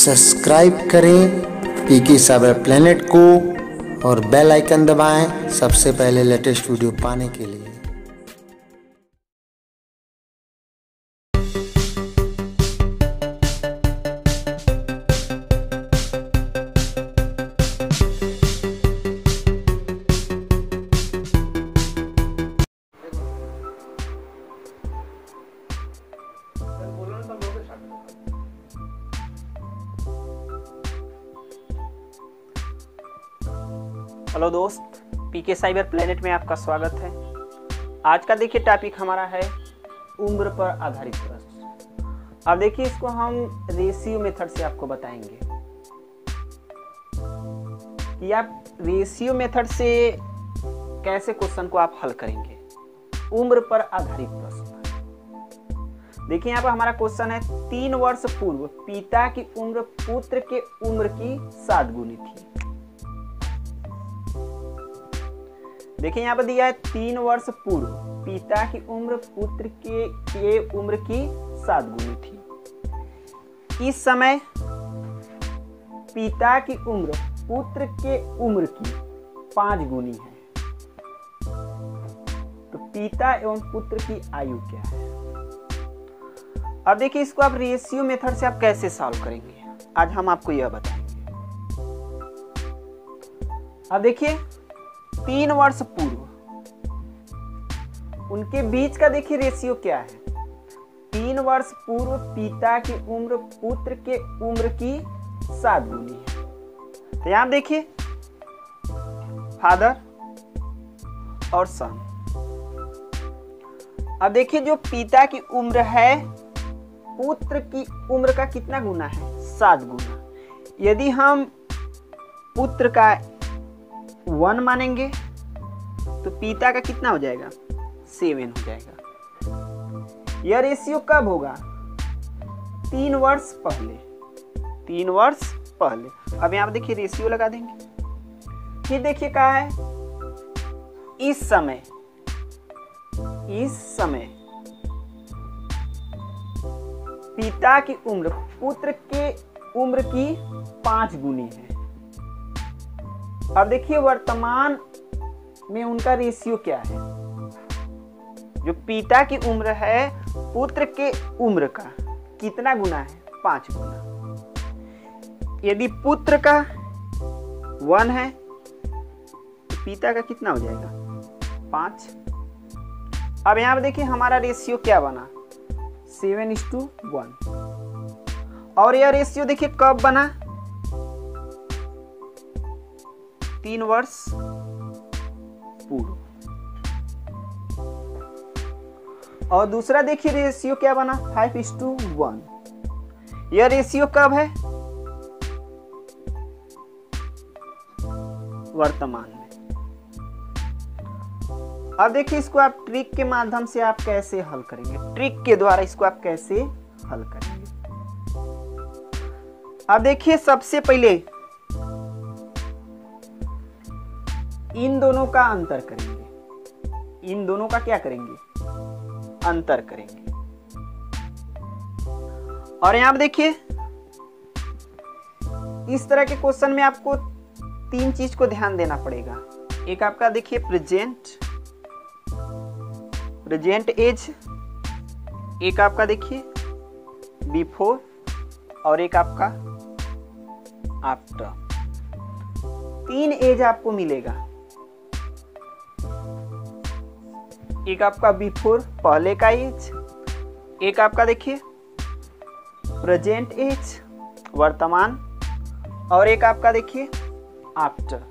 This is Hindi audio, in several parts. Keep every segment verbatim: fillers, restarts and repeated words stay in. सब्सक्राइब करें पीके साइबर प्लैनेट को और बेल आइकन दबाएं सबसे पहले लेटेस्ट वीडियो पाने के लिए। हेलो दोस्त, पीके साइबर प्लैनेट में आपका स्वागत है। आज का देखिए टॉपिक हमारा है उम्र पर आधारित प्रश्न। अब देखिए इसको हम रेशियो मेथड से आपको बताएंगे कि आप रेशियो मेथड से कैसे क्वेश्चन को आप हल करेंगे। उम्र पर आधारित प्रश्न देखिए, यहाँ पर हमारा क्वेश्चन है तीन वर्ष पूर्व पिता की उम्र पुत्र के उम्र की सात गुनी थी। देखिए यहाँ पर दिया है तीन वर्ष पूर्व पिता की उम्र पुत्र के, के उम्र की सात गुनी थी। इस समय पिता की उम्र पुत्र के उम्र की पांच गुनी है। तो पिता एवं पुत्र की आयु क्या है? अब देखिए इसको आप रेशियो मेथड से आप कैसे सॉल्व करेंगे, आज हम आपको यह बताएंगे। अब देखिए तीन वर्ष पूर्व उनके बीच का देखिए रेशियो क्या है। तीन वर्ष पूर्व पिता की उम्र पुत्र के उम्र की सात गुनी है। तो यहां देखिए फादर और सन। अब देखिए जो पिता की उम्र है पुत्र की उम्र का कितना गुना है? सात गुना। यदि हम पुत्र का वन मानेंगे तो पिता का कितना हो जाएगा? सेवन हो जाएगा। यह रेशियो कब होगा? तीन वर्ष पहले। तीन वर्ष पहले। अब यहाँ देखिए रेशियो लगा देंगे। फिर देखिए क्या है, इस समय। इस समय पिता की उम्र पुत्र के उम्र की पांच गुनी है। अब देखिए वर्तमान में उनका रेशियो क्या है? जो पिता की उम्र है पुत्र के उम्र का कितना गुना है? पांच गुना। यदि पुत्र का वन है तो पिता का कितना हो जाएगा? पांच। अब यहाँ पर देखिए हमारा रेशियो क्या बना? Seven is to one. और यह रेशियो देखिए कब बना? तीन वर्ष पूर्व। और दूसरा देखिए रेशियो क्या बना? Five is to one. यह रेशियो कब है? वर्तमान में। अब देखिए इसको आप ट्रिक के माध्यम से आप कैसे हल करेंगे। ट्रिक के द्वारा इसको आप कैसे हल करेंगे? अब देखिए सबसे पहले इन दोनों का अंतर करेंगे। इन दोनों का क्या करेंगे? अंतर करेंगे। और यहां पर देखिए इस तरह के क्वेश्चन में आपको तीन चीज को ध्यान देना पड़ेगा। एक आपका देखिए प्रेजेंट प्रेजेंट एज, एक आपका देखिए बिफोर और एक आपका आफ्टर। तीन एज आपको मिलेगा। एक आपका बिफोर पहले का एज, एक आपका देखिए प्रेजेंट एज वर्तमान और एक आपका देखिए आफ्टर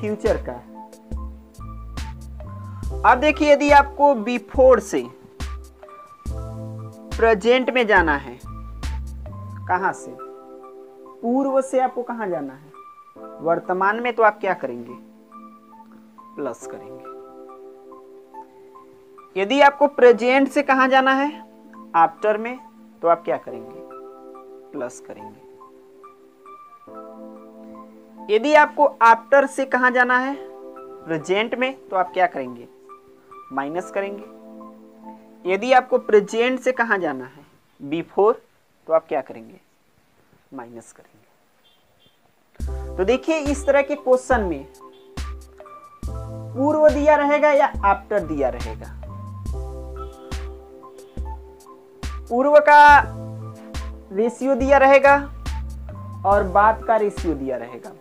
फ्यूचर का। अब देखिए यदि आपको बिफोर से प्रेजेंट में जाना है, कहां से? पूर्व से आपको कहां जाना है? वर्तमान में। तो आप क्या करेंगे? प्लस करेंगे। यदि आपको प्रेजेंट से कहां जाना है? आफ्टर में। तो आप क्या करेंगे? प्लस करेंगे। यदि आपको आफ्टर से कहां जाना है? प्रेजेंट में। तो आप क्या करेंगे? माइनस करेंगे। यदि आपको प्रेजेंट से कहां जाना है? बिफोर, तो आप क्या करेंगे, माइनस करेंगे। तो देखिए इस तरह के क्वेश्चन में पूर्व दिया रहेगा या आफ्टर दिया रहेगा। पूर्व का रेशियो दिया रहेगा और बाद का रेशियो दिया रहेगा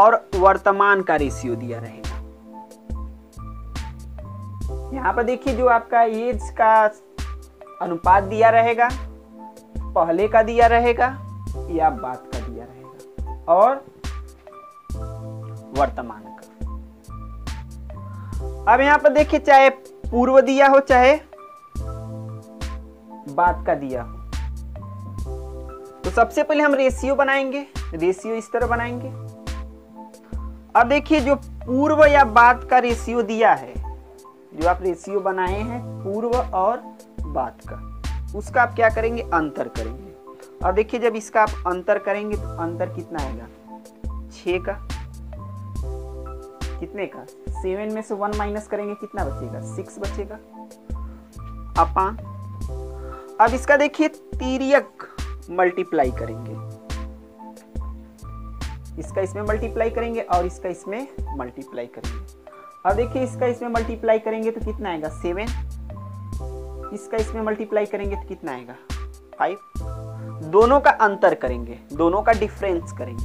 और वर्तमान का रेशियो दिया रहेगा। यहाँ पर देखिए जो आपका एज का अनुपात दिया रहेगा, पहले का दिया रहेगा या बाद का दिया रहेगा और वर्तमान का। अब यहाँ पर देखिए चाहे पूर्व दिया हो चाहे बाद का दिया हो, तो सबसे पहले हम रेशियो बनाएंगे। रेशियो इस तरह बनाएंगे। अब देखिए जो पूर्व या बाद का रेशियो दिया है, जो आप रेशियो बनाए हैं पूर्व और बाद का, उसका आप क्या करेंगे, अंतर करेंगे। और देखिए जब इसका आप अंतर करेंगे तो अंतर कितना आएगा, छः का कितने का, सेवन में से वन माइनस करेंगे कितना बचेगा, सिक्स बचेगा अपान। अब इसका देखिए तिर्यक मल्टीप्लाई करेंगे, इसका इसमें मल्टीप्लाई करेंगे और इसका इसमें मल्टीप्लाई करेंगे। अब देखिए इसका इसमें मल्टीप्लाई करेंगे तो कितना आएगा, सेवन। इसका इसमें मल्टीप्लाई करेंगे तो कितना आएगा, फाइव। दोनों का अंतर करेंगे, दोनों का डिफरेंस करेंगे,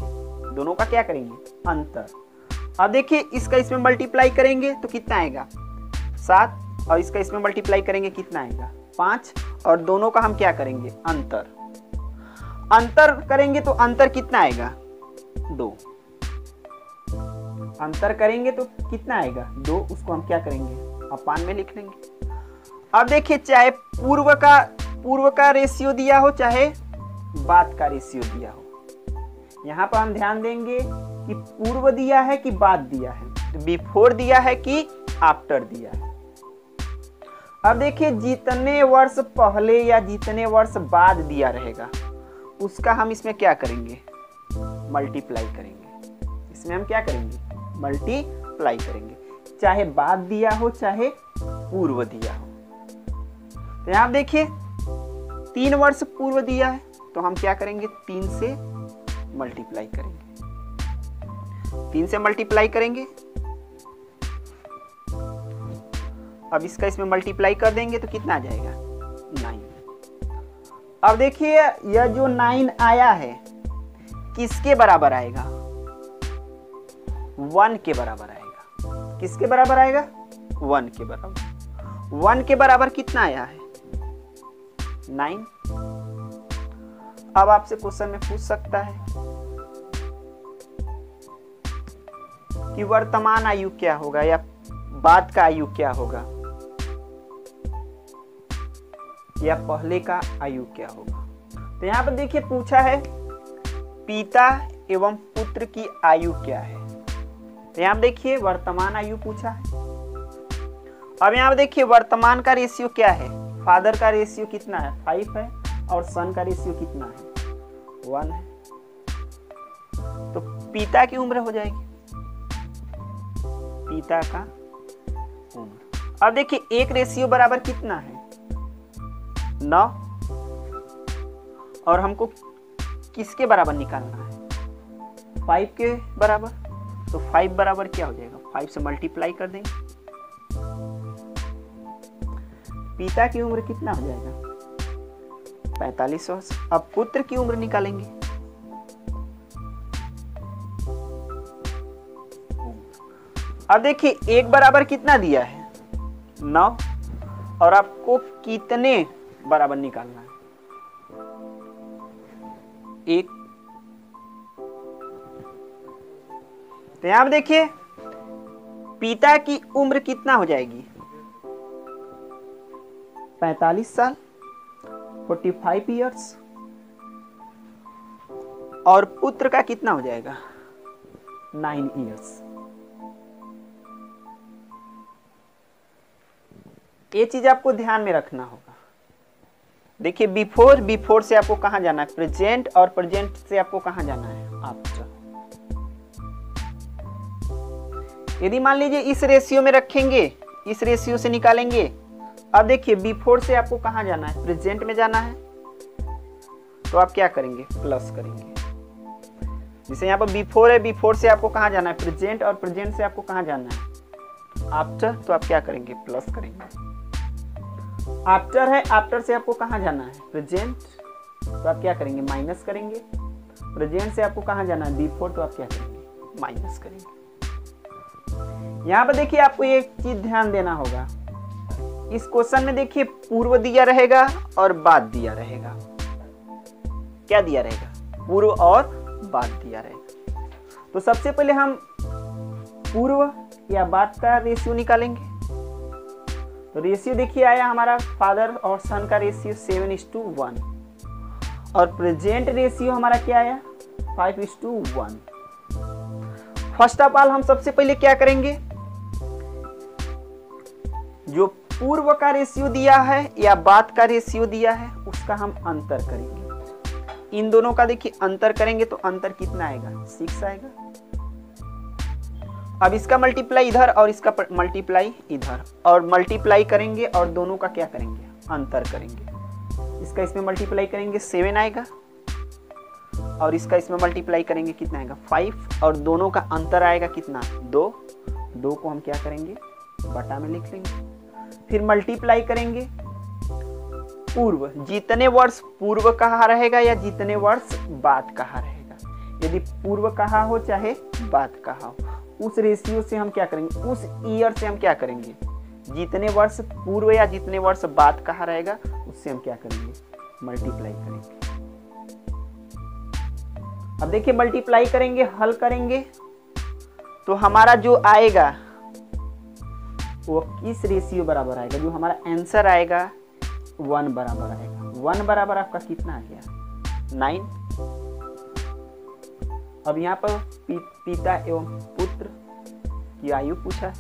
दोनों का क्या करेंगे, अंतर। अब देखिए इसका इसमें मल्टीप्लाई करेंगे तो कितना आएगा, सात। और इसका इसमें मल्टीप्लाई करेंगे कितना आएगा, पाँच। और दोनों का हम क्या करेंगे, अंतर। अंतर करेंगे तो अंतर कितना आएगा, दो। अंतर करेंगे तो कितना आएगा, दो। उसको हम क्या करेंगे, अपान में लिख लेंगे। अब देखिए चाहे पूर्व का पूर्व का रेशियो दिया हो चाहे बाद का रेशियो दिया हो, यहाँ पर हम ध्यान देंगे कि पूर्व दिया है कि बाद दिया है, बिफोर दिया है कि आफ्टर दिया है। अब देखिए जितने वर्ष पहले या जितने वर्ष बाद दिया रहेगा उसका हम इसमें क्या करेंगे, मल्टीप्लाई करेंगे। इसमें हम क्या करेंगे, मल्टीप्लाई करेंगे, चाहे बाद दिया हो चाहे पूर्व दिया हो। तो यहाँ देखिए तीन वर्ष पूर्व दिया है तो हम क्या करेंगे, तीन से मल्टीप्लाई करेंगे, तीन से मल्टीप्लाई करेंगे। अब इसका इसमें मल्टीप्लाई कर देंगे तो कितना आ जाएगा, नाइन। अब देखिए यह जो नाइन आया है किसके बराबर आएगा, वन के बराबर आएगा। किसके बराबर आएगा, वन के बराबर। वन के बराबर कितना आया है, नाइन। अब आपसे क्वेश्चन में पूछ सकता है कि वर्तमान आयु क्या होगा या बाद का आयु क्या होगा या पहले का आयु क्या होगा। तो यहां पर देखिए पूछा है पिता एवं पुत्र की आयु क्या है। तो यहाँ देखिए वर्तमान आयु पूछा है। अब यहाँ देखिए वर्तमान का रेशियो क्या है, फादर का रेशियो कितना है, फाइव है और सन का रेशियो कितना है, वन है। तो पिता की उम्र हो जाएगी, पिता का उम्र। अब देखिए एक रेशियो बराबर कितना है, नौ। और हमको किसके बराबर निकालना है, फाइव के बराबर। तो फाइव बराबर क्या हो जाएगा, फाइव से मल्टीप्लाई कर देंगे। पिता की उम्र कितना हो जाएगा, पैंतालीस वर्ष। अब पुत्र की उम्र निकालेंगे, अब देखिए एक बराबर कितना दिया है, नौ। और आपको कितने बराबर निकालना है, एक। तो यहां देखिए पिता की उम्र कितना हो जाएगी, पैंतालीस साल, पैंतालीस इयर्स। और पुत्र का कितना हो जाएगा, नाइन इयर्स। ये चीज आपको ध्यान में रखना होगा। देखिए बिफोर बिफोर से आपको कहां जाना है, प्रेजेंट। और प्रेजेंट से आपको कहां जाना है, आफ्टर। यदि मान लीजिए इस रेशियो में रखेंगे, इस रेशियो से निकालेंगे। अब देखिए बिफोर से आपको कहाँ जाना है, प्रेजेंट में जाना है। तो आप क्या करेंगे, प्लस करेंगे। जैसे यहाँ पर बिफोर है, बिफोर से आपको कहाँ जाना है, प्रेजेंट, और प्रेजेंट से आपको कहाँ जाना है, आफ्टर, तो आप क्या करेंगे, प्लस करेंगे। आफ्टर है, आफ्टर से आपको कहाँ जाना है, प्रेजेंट, तो आप क्या करेंगे, माइनस करेंगे। प्रेजेंट से आपको कहाँ जाना है, बिफोर, तो आप क्या करेंगे, माइनस करेंगे। यहाँ पर देखिए आपको एक चीज ध्यान देना होगा, इस क्वेश्चन में देखिए पूर्व दिया रहेगा और बाद दिया रहेगा, क्या दिया रहेगा, पूर्व और बाद दिया रहेगा। तो सबसे पहले हम पूर्व या बाद का रेशियो निकालेंगे। तो रेशियो देखिए आया हमारा फादर और सन का ratio seven is to one, और प्रेजेंट रेशियो हमारा क्या आया, five is to one. First of all हम सबसे पहले क्या करेंगे, जो पूर्व का रेशियो दिया है या बाद का रेशियो दिया है उसका हम अंतर करेंगे। इन दोनों का देखिए अंतर करेंगे तो अंतर कितना आएगा, सिक्स आएगा। अब इसका मल्टीप्लाई इधर और इसका मल्टीप्लाई इधर, और मल्टीप्लाई करेंगे और दोनों का क्या करेंगे, अंतर करेंगे। इसका इसमें मल्टीप्लाई करेंगे सेवन आएगा, और इसका इसमें मल्टीप्लाई करेंगे कितना आएगा, फाइव, और दोनों का अंतर आएगा कितना, दो। दो को हम क्या करेंगे, बटा में लिख लेंगे, फिर मल्टीप्लाई करेंगे। पूर्व, जितने वर्ष पूर्व कहा रहेगा या जितने वर्ष बाद कहा रहेगा, यदि पूर्व कहा हो चाहे बाद कहा हो, उस रेशियो से हम क्या करेंगे, उस ईयर से हम क्या करेंगे, जितने वर्ष पूर्व या जितने वर्ष बाद कहा रहेगा उससे हम क्या करेंगे, मल्टीप्लाई करेंगे। अब देखिए मल्टीप्लाई करेंगे, हल करेंगे, तो हमारा जो आएगा वो किस रेशियो बराबर आएगा, जो हमारा आंसर आएगा वन बराबर आएगा। वन बराबर आपका कितना आ गया, नाइन। अब यहाँ पर पी, पिता एवं पुत्र की आयु पूछा है,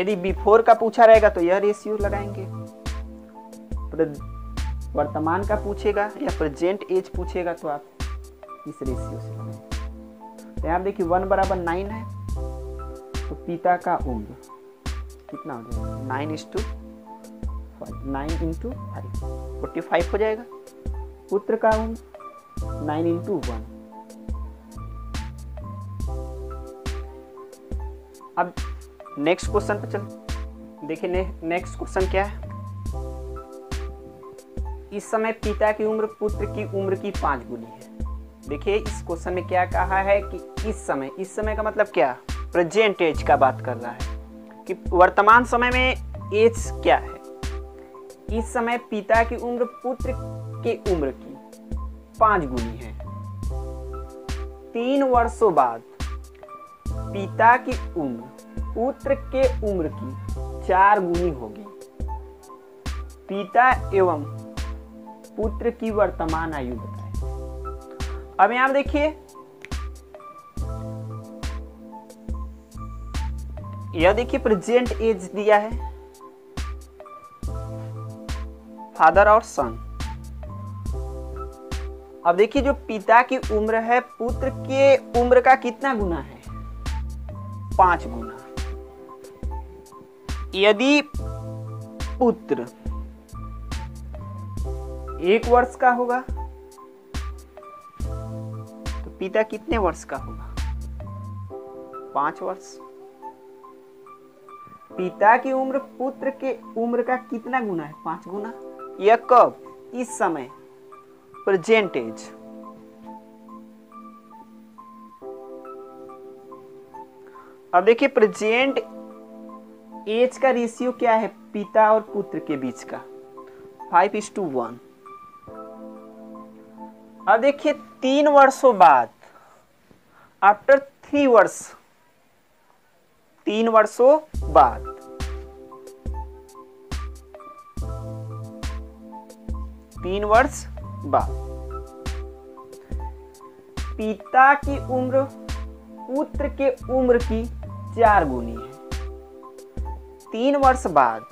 यदि बिफोर का पूछा रहेगा तो यह रेशियो लगाएंगे, वर्तमान का पूछेगा या प्रेजेंट एज पूछेगा तो आप इस रेशियो से लगाएंगे। तो यहाँ देखिए वन बराबर नाइन है, तो पिता का उम्र कितना हो जाएगा, nine into five, nine into five forty five हो जाएगा। पुत्र का उम्र नाइन इंटू वन। अब नेक्स्ट क्वेश्चन पर चल देखिए, ने, नेक्स्ट क्वेश्चन क्या है, इस समय पिता की उम्र पुत्र की उम्र की पांच गुनी है। देखिए इस क्वेश्चन में क्या कहा है कि इस समय, इस समय का मतलब क्या, प्रेजेंट एज का बात कर रहा है कि वर्तमान समय में एज क्या है। इस समय पिता की उम्र पुत्र की उम्र की पांच गुनी है। तीन वर्षों बाद पिता की उम्र पुत्र के उम्र की चार गुनी होगी। पिता एवं पुत्र की वर्तमान आयु बताए। अब यहां देखिए यह देखिए प्रेजेंट एज दिया है फादर और सन। अब देखिए जो पिता की उम्र है पुत्र के उम्र का कितना गुना है, पांच गुना। यदि पुत्र एक वर्ष का होगा तो पिता कितने वर्ष का होगा, पांच वर्ष। पिता की उम्र पुत्र के उम्र का कितना गुना है, पांच गुना। यह कब, इस समय, प्रेजेंट एज। अब देखिए प्रेजेंट एज का रेशियो क्या है, पिता और पुत्र के बीच का फाइव इज टू वन। अब देखिए तीन वर्षों बाद, आफ्टर थ्री वर्ष, तीन वर्षों बाद तीन वर्ष बाद पिता की उम्र पुत्र के उम्र की चार गुनी है। तीन वर्ष बाद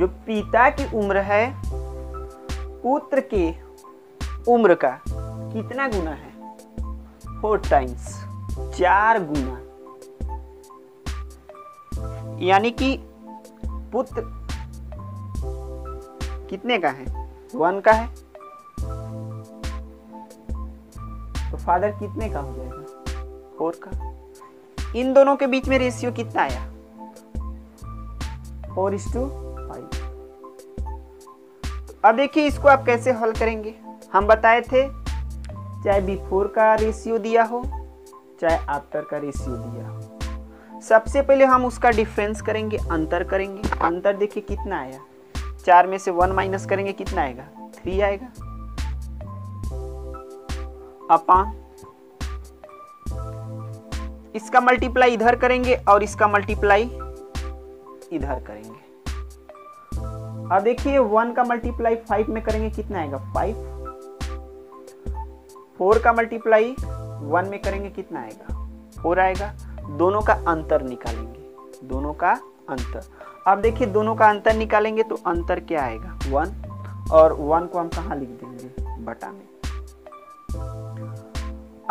जो पिता की उम्र है पुत्र के उम्र का कितना गुना है, फोर टाइम्स, चार गुना। यानी कि पुत्र कितने का है, वन का है तो फादर कितने का हो जाएगा, फोर का। इन दोनों के बीच में रेशियो कितना आया, फोर इस टू फाइव। अब देखिए इसको आप कैसे हल करेंगे। हम बताए थे चाहे बिफोर का रेशियो दिया हो चाहे आफ्टर का रेशियो दिया हो, सबसे पहले हम उसका डिफरेंस करेंगे, अंतर करेंगे। अंतर देखिए कितना आया, चार में से वन माइनस करेंगे कितना आएगा, थ्री आएगा अपान। इसका मल्टीप्लाई इधर करेंगे और इसका मल्टीप्लाई इधर करेंगे। अब देखिए वन का मल्टीप्लाई फाइव में करेंगे कितना आएगा, फाइव। फोर का मल्टीप्लाई वन में करेंगे कितना आएगा, फोर आएगा। दोनों का अंतर निकालेंगे, दोनों का अंतर। अब देखिए दोनों का अंतर निकालेंगे तो अंतर क्या आएगा, वन। और वन को हम कहाँ लिख देंगे, बटा में।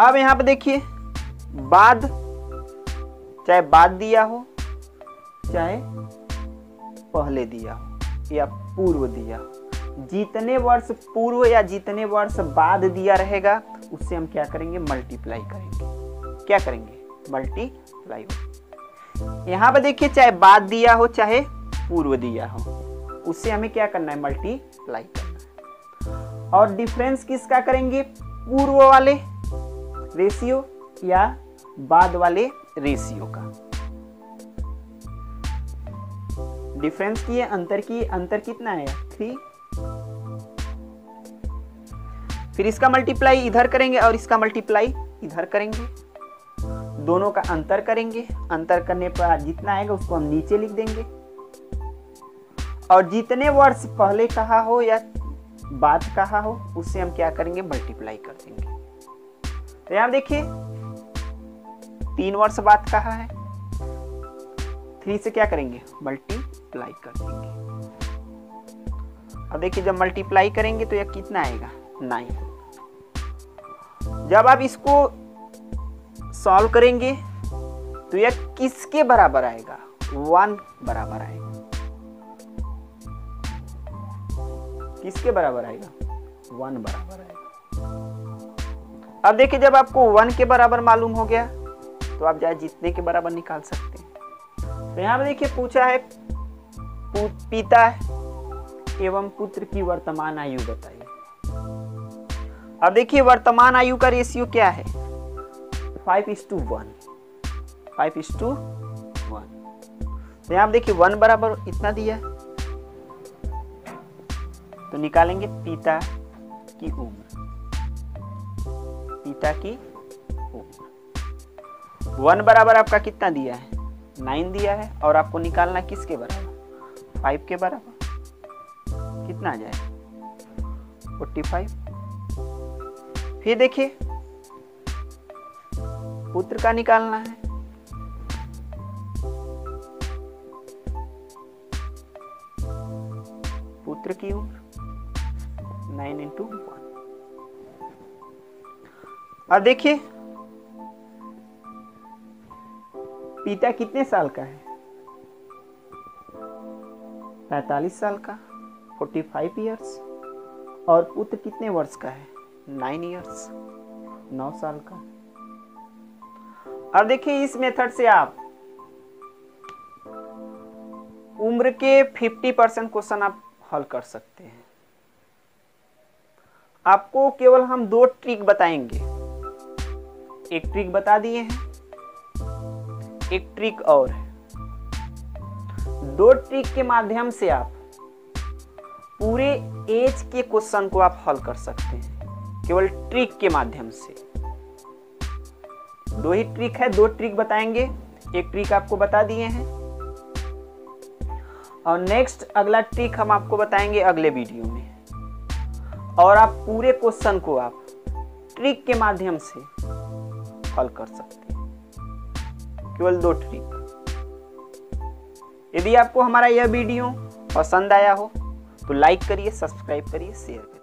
अब यहाँ पे देखिए बाद, चाहे बाद दिया हो चाहे पहले दिया हो या पूर्व दिया हो, जितने वर्ष पूर्व या जितने वर्ष बाद दिया रहेगा उससे हम क्या करेंगे, मल्टीप्लाई करेंगे। क्या करेंगे, मल्टीप्लाई। यहाँ पर देखिए चाहे बाद दिया हो चाहे पूर्व दिया हो, उससे हमें क्या करना है, मल्टीप्लाई करना है। और डिफरेंस किसका करेंगे, पूर्व वाले रेशियो या बाद वाले रेशियो का। डिफरेंस किए, अंतर किए, अंतर कितना है, थ्री। फिर इसका मल्टीप्लाई इधर करेंगे और इसका मल्टीप्लाई इधर करेंगे, दोनों का अंतर करेंगे। अंतर करने पर जितना आएगा उसको हम नीचे लिख देंगे। और जितने वर्ष पहले कहा हो या बाद कहा हो उससे हम क्या करेंगे, मल्टीप्लाई कर देंगे। तो यहाँ देखिए तीन वर्ष बाद कहा है, थ्री से क्या करेंगे, मल्टीप्लाई कर देंगे। अब देखिए जब मल्टीप्लाई करेंगे तो यह कितना आएगा, नाइन। जब आप इसको सॉल्व करेंगे तो यह किसके बराबर आएगा, वन बराबर आएगा। किसके बराबर आएगा, वन बराबर आएगा। अब देखिए जब आपको वन के बराबर मालूम हो गया तो आप चाहे जितने के बराबर निकाल सकते हैं। तो यहाँ पे देखिए पूछा है पिता एवं पुत्र की वर्तमान आयु बताइए। अब देखिए वर्तमान आयु का रेशियो क्या है, five is to one, five is to one. तो यहाँ देखिए वन बराबर इतना दिया है तो निकालेंगे पिता की उम्र, पिता की उम्र। वन बराबर आपका कितना दिया है, नाइन दिया है। और आपको निकालना किसके बराबर, फाइव के बराबर। कितना आ जाएगा, फोर्टी फाइव। फिर देखिए पुत्र का निकालना है, पुत्र की उम्र नाइन इंटू वन। अब देखिए पिता कितने साल का है, पैंतालीस साल का, पैंतालीस इयर्स। और पुत्र कितने वर्ष का है, नौ इयर्स, नौ साल का। अब देखिए इस मेथड से आप उम्र के पचास परसेंट क्वेश्चन आप हल कर सकते हैं। आपको केवल हम दो ट्रिक बताएंगे, एक ट्रिक बता दिए हैं, एक ट्रिक और है। दो ट्रिक के माध्यम से आप पूरे एज के क्वेश्चन को आप हल कर सकते हैं, केवल ट्रिक के माध्यम से। दो ही ट्रिक है, दो ट्रिक बताएंगे, एक ट्रिक आपको बता दिए हैं। और नेक्स्ट अगला ट्रिक हम आपको बताएंगे अगले वीडियो में। और आप पूरे क्वेश्चन को आप ट्रिक के माध्यम से हल कर सकते हैं, केवल दो ट्रिक। यदि आपको हमारा यह वीडियो पसंद आया हो तो लाइक करिए, सब्सक्राइब करिए, शेयर करिए।